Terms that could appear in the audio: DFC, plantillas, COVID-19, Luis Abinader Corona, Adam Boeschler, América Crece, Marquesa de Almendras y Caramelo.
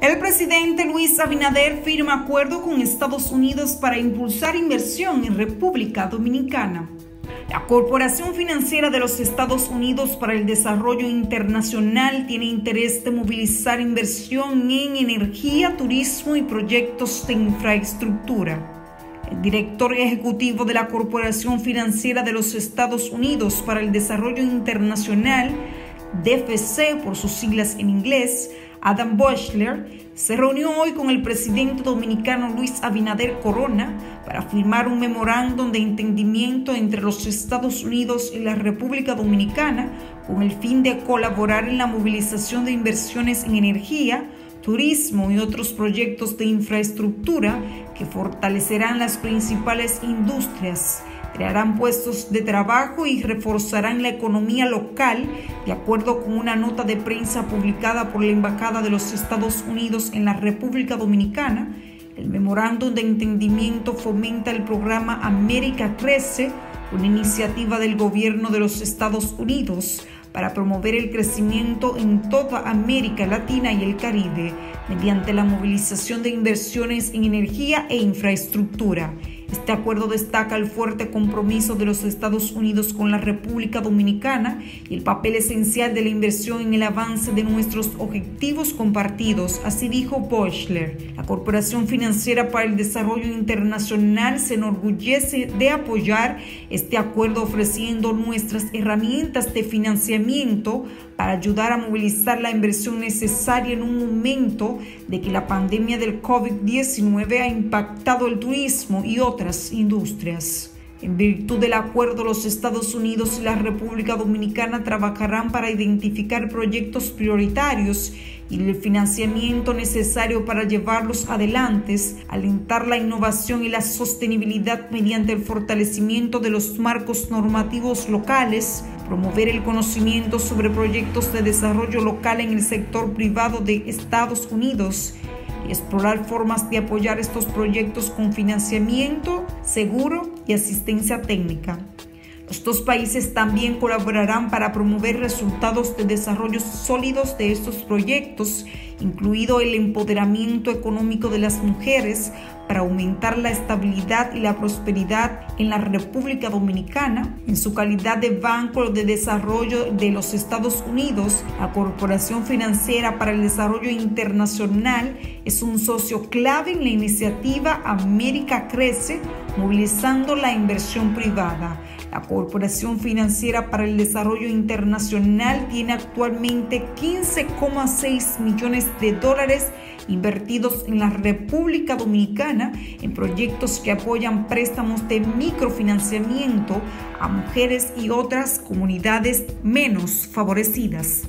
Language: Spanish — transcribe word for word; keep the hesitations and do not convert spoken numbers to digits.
El presidente Luis Abinader firma acuerdo con Estados Unidos para impulsar inversión en República Dominicana. La Corporación Financiera de los Estados Unidos para el Desarrollo Internacional tiene interés de movilizar inversión en energía, turismo y proyectos de infraestructura. El director ejecutivo de la Corporación Financiera de los Estados Unidos para el Desarrollo Internacional, D F C por sus siglas en inglés, Adam Boeschler, se reunió hoy con el presidente dominicano Luis Abinader Corona para firmar un memorándum de entendimiento entre los Estados Unidos y la República Dominicana con el fin de colaborar en la movilización de inversiones en energía, turismo y otros proyectos de infraestructura que fortalecerán las principales industrias, crearán puestos de trabajo y reforzarán la economía local, de acuerdo con una nota de prensa publicada por la Embajada de los Estados Unidos en la República Dominicana. El memorándum de entendimiento fomenta el programa América Crece, una iniciativa del gobierno de los Estados Unidos para promover el crecimiento en toda América Latina y el Caribe mediante la movilización de inversiones en energía e infraestructura. Este acuerdo destaca el fuerte compromiso de los Estados Unidos con la República Dominicana y el papel esencial de la inversión en el avance de nuestros objetivos compartidos, así dijo Boeschler. La Corporación Financiera para el Desarrollo Internacional se enorgullece de apoyar este acuerdo ofreciendo nuestras herramientas de financiamiento para ayudar a movilizar la inversión necesaria en un momento de que la pandemia del COVID diecinueve ha impactado el turismo y otros industrias. En virtud del acuerdo, los Estados Unidos y la República Dominicana trabajarán para identificar proyectos prioritarios y el financiamiento necesario para llevarlos adelante, alentar la innovación y la sostenibilidad mediante el fortalecimiento de los marcos normativos locales, promover el conocimiento sobre proyectos de desarrollo local en el sector privado de Estados Unidos, y explorar formas de apoyar estos proyectos con financiamiento seguro y asistencia técnica. Los dos países también colaborarán para promover resultados de desarrollo sólidos de estos proyectos, incluido el empoderamiento económico de las mujeres, para aumentar la estabilidad y la prosperidad en la República Dominicana. En su calidad de Banco de Desarrollo de los Estados Unidos, la Corporación Financiera para el Desarrollo Internacional es un socio clave en la iniciativa América Crece, movilizando la inversión privada. La Corporación Financiera para el Desarrollo Internacional tiene actualmente quince coma seis millones de dólares invertidos en la República Dominicana en proyectos que apoyan préstamos de microfinanciamiento a mujeres y otras comunidades menos favorecidas.